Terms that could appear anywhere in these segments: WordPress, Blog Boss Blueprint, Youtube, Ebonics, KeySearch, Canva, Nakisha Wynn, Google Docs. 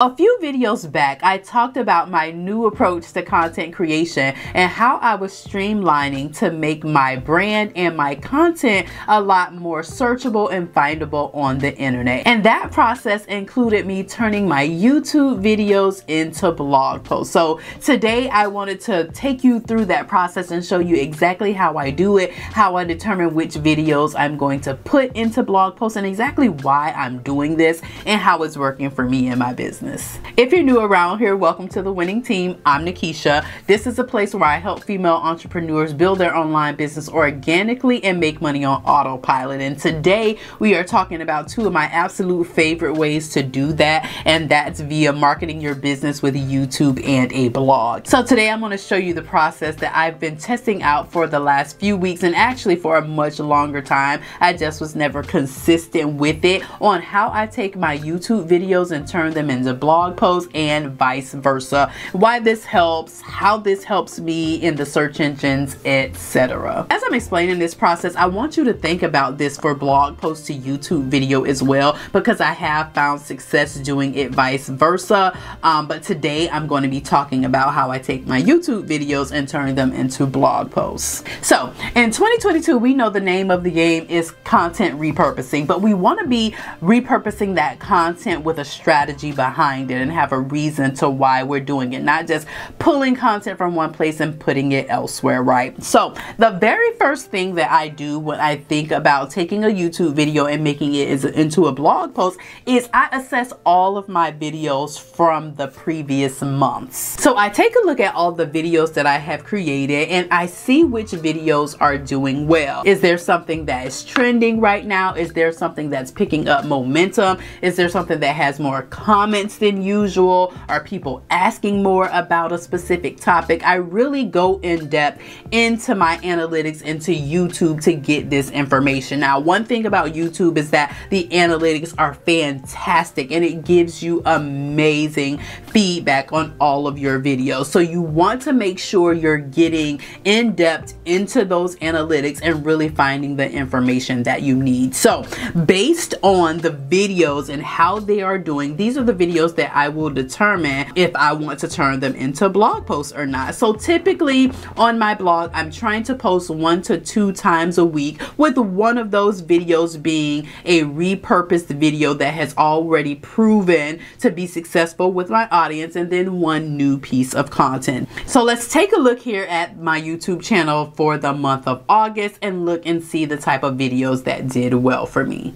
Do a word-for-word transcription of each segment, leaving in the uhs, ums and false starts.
A few videos back, I talked about my new approach to content creation and how I was streamlining to make my brand and my content a lot more searchable and findable on the internet. And that process included me turning my YouTube videos into blog posts. So today I wanted to take you through that process and show you exactly how I do it, how I determine which videos I'm going to put into blog posts, and exactly why I'm doing this and how it's working for me and my business. If you're new around here, welcome to the winning team. I'm Nakisha. This is a place where I help female entrepreneurs build their online business organically and make money on autopilot. And today we are talking about two of my absolute favorite ways to do that, and that's via marketing your business with YouTube and a blog. So today I'm going to show you the process that I've been testing out for the last few weeks, and actually for a much longer time. I just was never consistent with it, on how I take my YouTube videos and turn them into blog posts and vice versa, why this helps, how this helps me in the search engines, et cetera. As I'm explaining this process, I want you to think about this for blog posts to YouTube video as well, because I have found success doing it vice versa. Um, but today I'm going to be talking about how I take my YouTube videos and turn them into blog posts. So in twenty twenty-two, we know the name of the game is content repurposing, but we want to be repurposing that content with a strategy behind Behind it and have a reason to why we're doing it, not just pulling content from one place and putting it elsewhere, right? So the very first thing that I do when I think about taking a YouTube video and making it is into a blog post is I assess all of my videos from the previous months. So I take a look at all the videos that I have created and I see which videos are doing well. Is there something that is trending right now? Is there something that's picking up momentum? Is there something that has more comments than usual? Are people asking more about a specific topic? I really go in depth into my analytics, into YouTube, to get this information. Now, one thing about YouTube is that the analytics are fantastic and it gives you amazing feedback on all of your videos. So you want to make sure you're getting in depth into those analytics and really finding the information that you need. So based on the videos and how they are doing, these are the videos that I will determine if I want to turn them into blog posts or not. So typically on my blog, I'm trying to post one to two times a week, with one of those videos being a repurposed video that has already proven to be successful with my audience, and then one new piece of content. So let's take a look here at my YouTube channel for the month of August and look and see the type of videos that did well for me.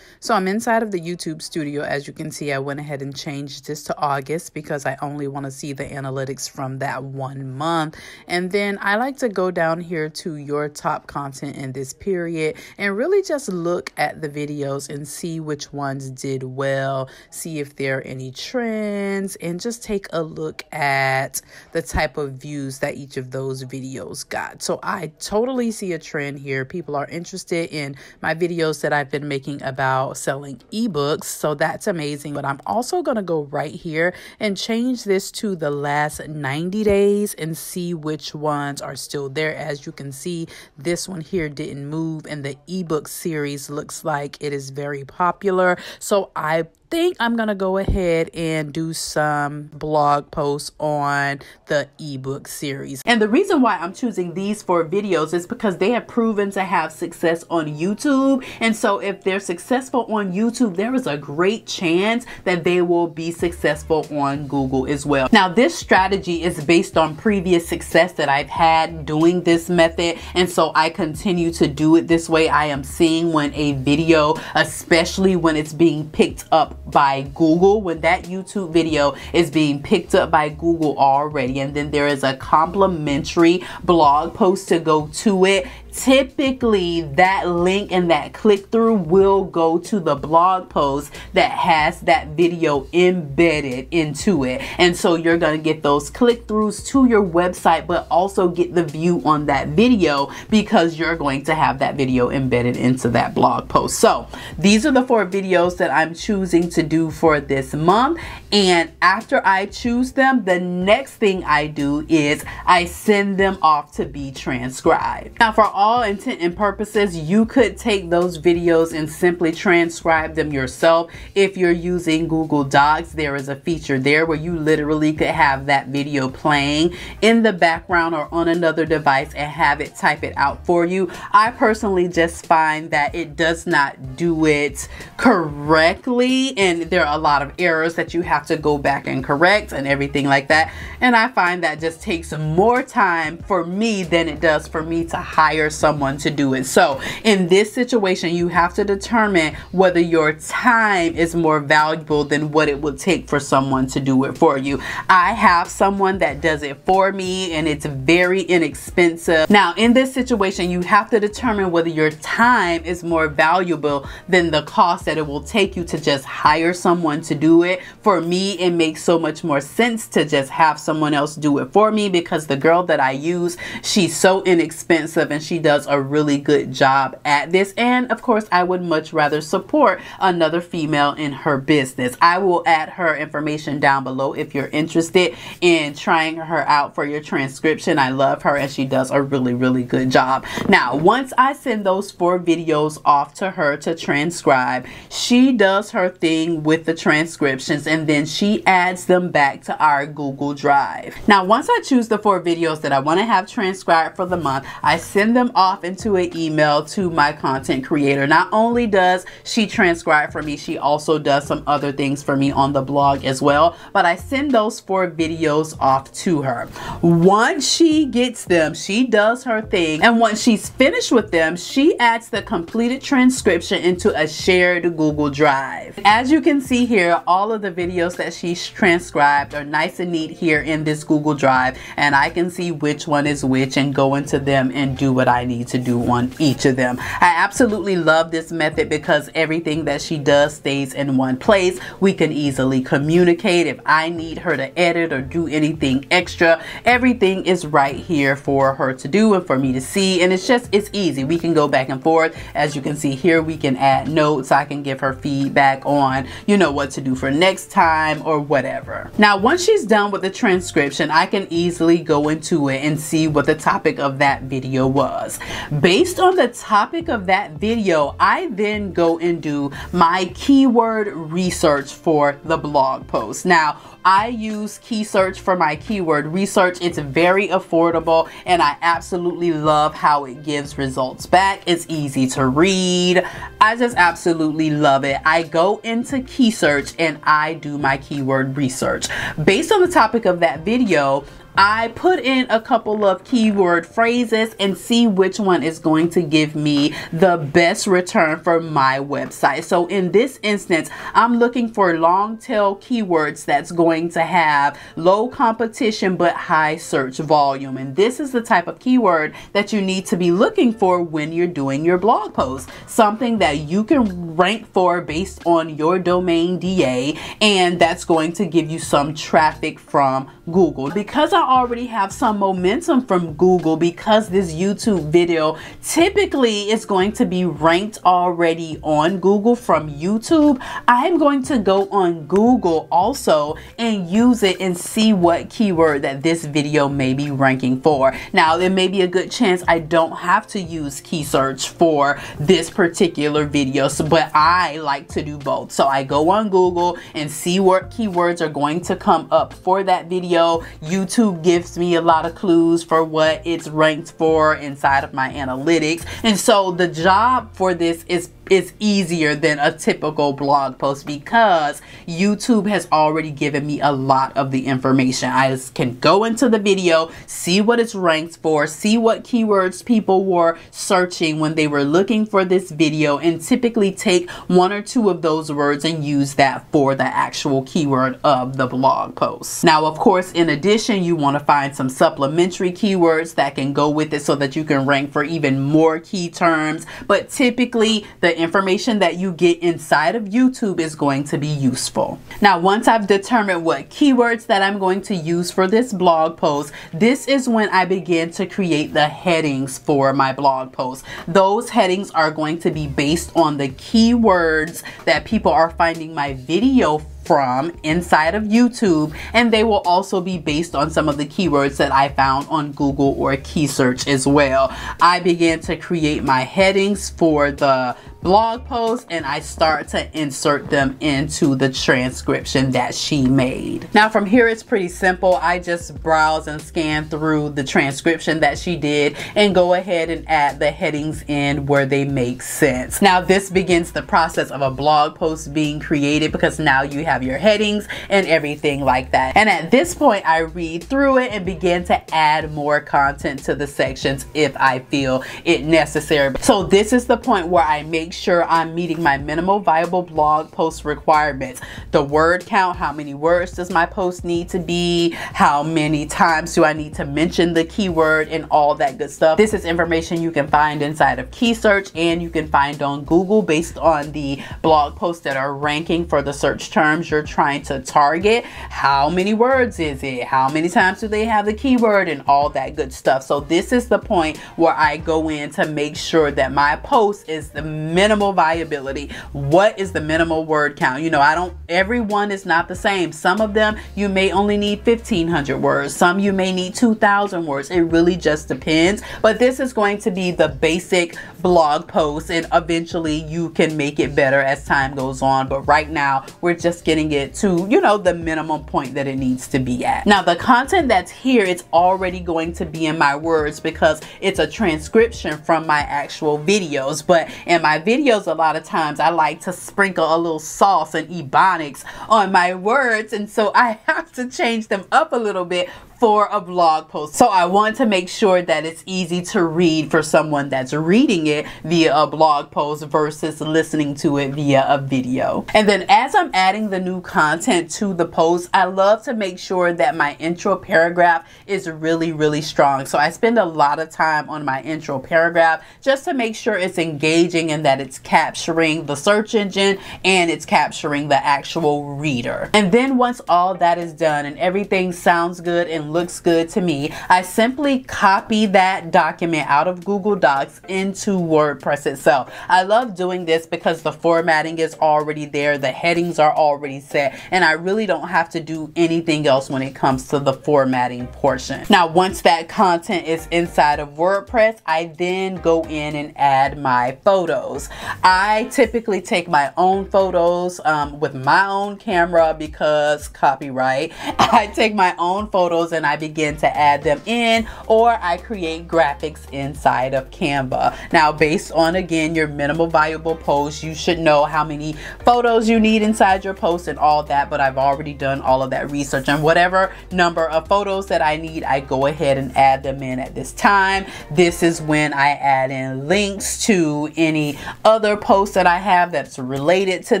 So I'm inside of the YouTube studio. As you can see, I went ahead and changed this to August because I only want to see the analytics from that one month. And then I like to go down here to your top content in this period and really just look at the videos and see which ones did well, see if there are any trends, and just take a look at the type of views that each of those videos got. So I totally see a trend here. People are interested in my videos that I've been making about selling ebooks, so that's amazing. But I'm also going to go right here and change this to the last ninety days and see which ones are still there. As you can see, this one here didn't move, and the ebook series looks like it is very popular. So I think I'm gonna go ahead and do some blog posts on the ebook series. And the reason why I'm choosing these four videos is because they have proven to have success on YouTube. And so if they're successful on YouTube, there is a great chance that they will be successful on Google as well. Now, this strategy is based on previous success that I've had doing this method, and so I continue to do it this way. I am seeing when a video, especially when it's being picked up by Google, when that YouTube video is being picked up by Google already, and then there is a complimentary blog post to go to it, typically that link and that click through will go to the blog post that has that video embedded into it. And so you're going to get those click throughs to your website, but also get the view on that video because you're going to have that video embedded into that blog post. So these are the four videos that I'm choosing to do for this month. And after I choose them, the next thing I do is I send them off to be transcribed. Now, for all all intent and purposes, you could take those videos and simply transcribe them yourself. If you're using Google Docs, there is a feature there where you literally could have that video playing in the background or on another device and have it type it out for you. I personally just find that it does not do it correctly, and there are a lot of errors that you have to go back and correct and everything like that. And I find that just takes more time for me than it does for me to hire someone to do it. So in this situation, you have to determine whether your time is more valuable than what it would take for someone to do it for you. I have someone that does it for me, and it's very inexpensive. Now in this situation, you have to determine whether your time is more valuable than the cost that it will take you to just hire someone to do it. For me, it makes so much more sense to just have someone else do it for me, because the girl that I use, she's so inexpensive and she does a really good job at this. And of course, I would much rather support another female in her business. I will add her information down below if you're interested in trying her out for your transcription. I love her and she does a really, really good job. Now, once I send those four videos off to her to transcribe, she does her thing with the transcriptions and then she adds them back to our Google Drive. Now, once I choose the four videos that I want to have transcribed for the month, I send them off into an email to my content creator. Not only does she transcribe for me, she also does some other things for me on the blog as well, but I send those four videos off to her. Once she gets them, she does her thing, and once she's finished with them, she adds the completed transcription into a shared Google Drive. As you can see here, all of the videos that she's transcribed are nice and neat here in this Google Drive, and I can see which one is which and go into them and do what I need to do on each of them. I absolutely love this method because everything that she does stays in one place. We can easily communicate. If I need her to edit or do anything extra, everything is right here for her to do and for me to see, and it's just, it's easy. We can go back and forth. As you can see here, we can add notes. I can give her feedback on, you know, what to do for next time or whatever. Now, once she's done with the transcription, I can easily go into it and see what the topic of that video was. Based on the topic of that video, I then go and do my keyword research for the blog post. Now, I use KeySearch for my keyword research. It's very affordable and I absolutely love how it gives results back. It's easy to read. I just absolutely love it. I go into KeySearch and I do my keyword research. Based on the topic of that video, I put in a couple of keyword phrases and see which one is going to give me the best return for my website. So in this instance, I'm looking for long tail keywords that's going to have low competition but high search volume. And this is the type of keyword that you need to be looking for when you're doing your blog post. Something that you can rank for based on your domain D A, and that's going to give you some traffic from Google. Because I already have some momentum from Google, because this YouTube video typically is going to be ranked already on Google from YouTube, I'm going to go on Google also and use it and see what keyword that this video may be ranking for. Now, there may be a good chance I don't have to use KeySearch for this particular video, so, but I like to do both. So I go on Google and see what keywords are going to come up for that video. YouTube gives me a lot of clues for what it's ranked for inside of my analytics, and so the job for this is is easier than a typical blog post because YouTube has already given me a lot of the information. I just can go into the video, see what it's ranked for, see what keywords people were searching when they were looking for this video, and typically take one or two of those words and use that for the actual keyword of the blog post. Now, of course, in addition, you want to find some supplementary keywords that can go with it so that you can rank for even more key terms, but typically the information that you get inside of YouTube is going to be useful. Now, once I've determined what keywords that I'm going to use for this blog post, this is when I begin to create the headings for my blog post. Those headings are going to be based on the keywords that people are finding my video from inside of YouTube, and they will also be based on some of the keywords that I found on Google or KeySearch as well. I began to create my headings for the blog post, and I start to insert them into the transcription that she made. Now from here, it's pretty simple. I just browse and scan through the transcription that she did and go ahead and add the headings in where they make sense. Now this begins the process of a blog post being created, because now you have your headings and everything like that. And at this point, I read through it and begin to add more content to the sections if I feel it necessary. So this is the point where I make Make sure I'm meeting my minimal viable blog post requirements. The word count, how many words does my post need to be? How many times do I need to mention the keyword and all that good stuff? This is information you can find inside of KeySearch, and you can find on Google based on the blog posts that are ranking for the search terms you're trying to target. How many words is it? How many times do they have the keyword and all that good stuff? So this is the point where I go in to make sure that my post is the minimal viability. What is the minimal word count? You know, I don't, everyone is not the same. Some of them you may only need fifteen hundred words. Some you may need two thousand words. It really just depends. But this is going to be the basic blog post, and eventually you can make it better as time goes on. But right now we're just getting it to, you know, the minimum point that it needs to be at. Now the content that's here, it's already going to be in my words because it's a transcription from my actual videos. But in my videos, a lot of times I like to sprinkle a little sauce and ebonics on my words, and so I have to change them up a little bit for a blog post. So I want to make sure that it's easy to read for someone that's reading it via a blog post versus listening to it via a video. And then as I'm adding the new content to the post, I love to make sure that my intro paragraph is really, really strong. So I spend a lot of time on my intro paragraph just to make sure it's engaging and that it's capturing the search engine and it's capturing the actual reader. And then once all that is done and everything sounds good and looks good to me, I simply copy that document out of Google Docs into WordPress itself. I love doing this because the formatting is already there, the headings are already set, and I really don't have to do anything else when it comes to the formatting portion. Now once that content is inside of WordPress, I then go in and add my photos. I typically take my own photos um, with my own camera because copyright. I take my own photos and and I begin to add them in, or I create graphics inside of Canva. Now based on, again, your minimal viable post, you should know how many photos you need inside your post and all that, but I've already done all of that research, and whatever number of photos that I need, I go ahead and add them in at this time. This is when I add in links to any other posts that I have that's related to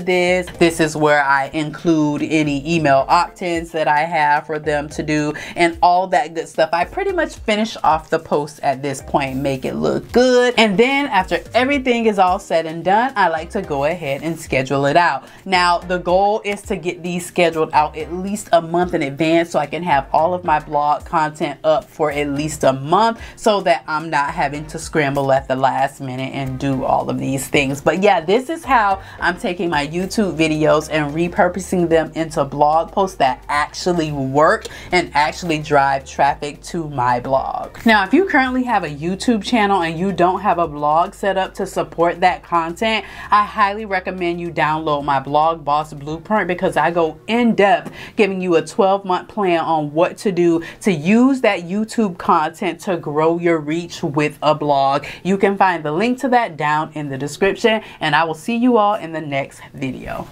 this. This is where I include any email opt-ins that I have for them to do and And all that good stuff. I pretty much finish off the post at this point, make it look good. And then after everything is all said and done, I like to go ahead and schedule it out. Now the goal is to get these scheduled out at least a month in advance, so I can have all of my blog content up for at least a month, so that I'm not having to scramble at the last minute and do all of these things. But yeah, this is how I'm taking my YouTube videos and repurposing them into blog posts that actually work and actually drive traffic to my blog. Now, if you currently have a YouTube channel and you don't have a blog set up to support that content, I highly recommend you download my Blog Boss Blueprint, because I go in depth giving you a twelve month plan on what to do to use that YouTube content to grow your reach with a blog. You can find the link to that down in the description, and I will see you all in the next video.